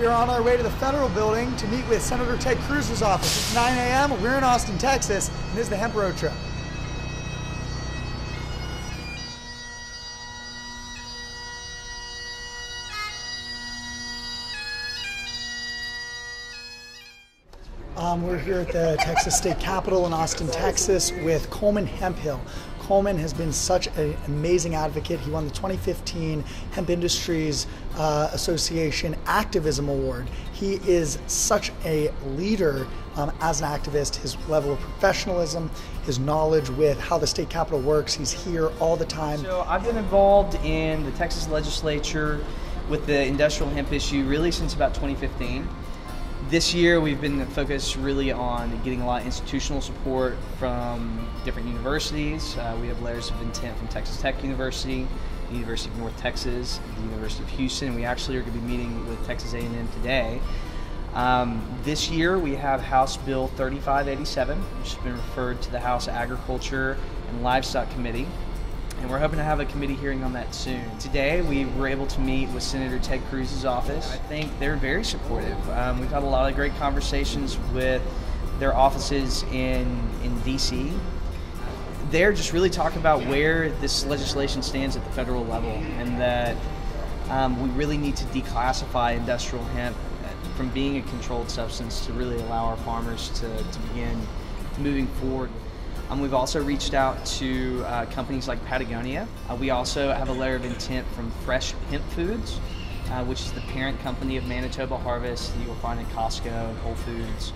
We are on our way to the federal building to meet with Senator Ted Cruz's office. It's 9 a.m. We're in Austin, Texas, and this is the Hemp Road Trip. We're here at the Texas State Capitol in Austin, Texas with Coleman Hemphill. Coleman has been such an amazing advocate. He won the 2015 Hemp Industries Association Activism Award. He is such a leader as an activist. His level of professionalism, his knowledge with how the state capitol works, he's here all the time. So I've been involved in the Texas legislature with the industrial hemp issue really since about 2015. This year we've been focused really on getting a lot of institutional support from different universities. We have letters of intent from Texas Tech University, the University of North Texas, the University of Houston. We actually are going to be meeting with Texas A&M today. This year we have House Bill 3587, which has been referred to the House Agriculture and Livestock Committee. And we're hoping to have a committee hearing on that soon. Today we were able to meet with Senator Ted Cruz's office. I think they're very supportive. We've had a lot of great conversations with their offices in DC. They're just really talking about where this legislation stands at the federal level, and that we really need to declassify industrial hemp from being a controlled substance to really allow our farmers to begin moving forward. We've also reached out to companies like Patagonia. We also have a letter of intent from Fresh Hemp Foods, which is the parent company of Manitoba Harvest that you'll find in Costco and Whole Foods.